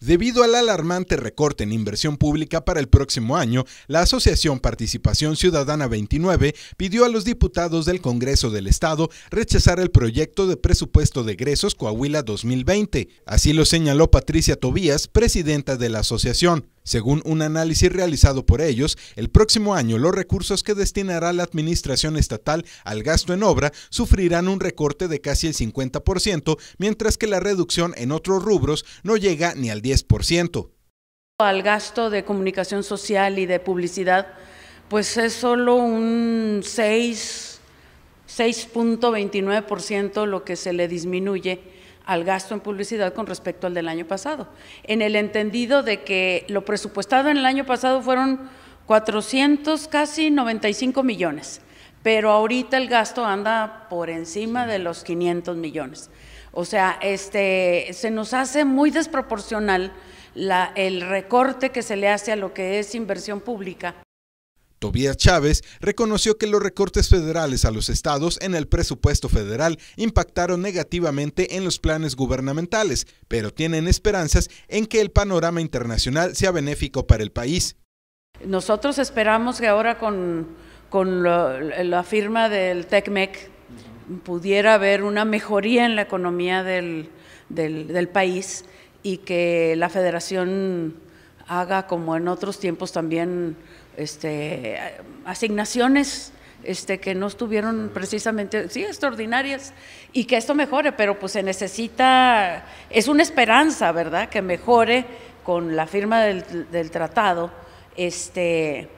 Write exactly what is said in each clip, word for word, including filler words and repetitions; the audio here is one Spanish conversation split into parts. Debido al alarmante recorte en inversión pública para el próximo año, la Asociación Participación Ciudadana veintinueve pidió a los diputados del Congreso del Estado rechazar el proyecto de presupuesto de egresos Coahuila dos mil veinte. Así lo señaló Patricia Tobías, presidenta de la asociación. Según un análisis realizado por ellos, el próximo año los recursos que destinará la Administración Estatal al gasto en obra sufrirán un recorte de casi el cincuenta por ciento, mientras que la reducción en otros rubros no llega ni al diez por ciento. Al gasto de comunicación social y de publicidad, pues es solo un seis punto veintinueve por ciento lo que se le disminuye al gasto en publicidad con respecto al del año pasado, en el entendido de que lo presupuestado en el año pasado fueron cuatrocientos, casi noventa y cinco millones, pero ahorita el gasto anda por encima de los quinientos millones. O sea, este, se nos hace muy desproporcional la, el recorte que se le hace a lo que es inversión pública. Tobías Chávez reconoció que los recortes federales a los estados en el presupuesto federal impactaron negativamente en los planes gubernamentales, pero tienen esperanzas en que el panorama internacional sea benéfico para el país. Nosotros esperamos que ahora con, con la, la firma del TECMEC pudiera haber una mejoría en la economía del, del, del país y que la federación haga, como en otros tiempos también, este, asignaciones este, que no estuvieron precisamente, sí, extraordinarias, y que esto mejore, pero pues se necesita, es una esperanza, ¿verdad?, que mejore con la firma del, del tratado, este,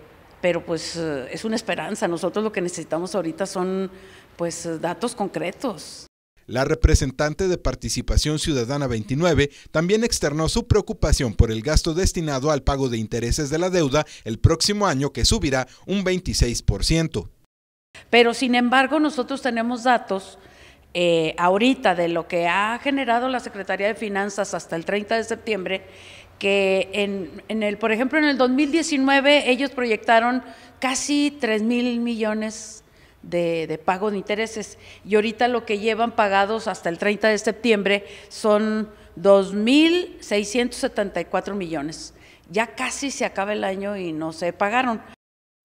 pero pues es una esperanza. Nosotros lo que necesitamos ahorita son pues datos concretos. La representante de Participación Ciudadana veintinueve también externó su preocupación por el gasto destinado al pago de intereses de la deuda el próximo año, que subirá un veintiséis por ciento. Pero sin embargo nosotros tenemos datos eh, ahorita de lo que ha generado la Secretaría de Finanzas hasta el treinta de septiembre, que en, en el, por ejemplo en el dos mil diecinueve ellos proyectaron casi tres mil millones De, de pago de intereses, y ahorita lo que llevan pagados hasta el treinta de septiembre son dos mil seiscientos setenta y cuatro millones. Ya casi se acaba el año y no se pagaron.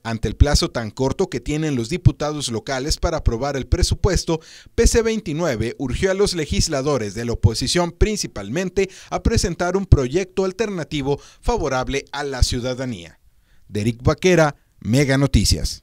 Ante el plazo tan corto que tienen los diputados locales para aprobar el presupuesto, P C veintinueve urgió a los legisladores de la oposición principalmente a presentar un proyecto alternativo favorable a la ciudadanía. Derrick Vaquera, Meganoticias.